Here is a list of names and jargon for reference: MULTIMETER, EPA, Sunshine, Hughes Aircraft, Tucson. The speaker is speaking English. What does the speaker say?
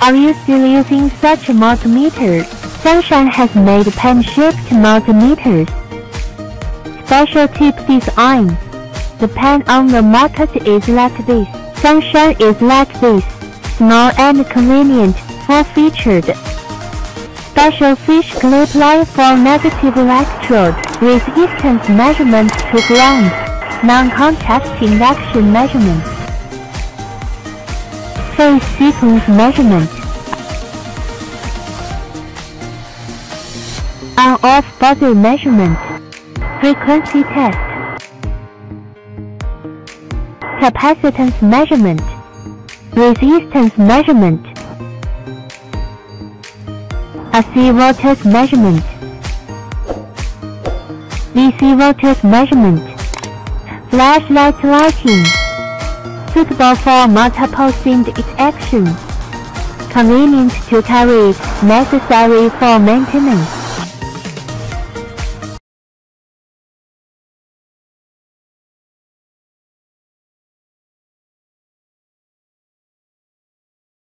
Are you still using such multimeters? Sunshine has made pen-shaped multimeters. Special tip design. The pen on the market is like this. Sunshine is like this. Small and convenient, full-featured. Special fish clip line for negative electrode. Resistance measurement to ground. Non-contact induction measurement. Phase sequence measurement. On-off body measurement. Frequency test. Capacitance measurement. Resistance measurement. AC voltage measurement. DC voltage measurement. Flashlight lighting. Suitable for multiple themed actions. Convenient to carry. Necessary for maintenance.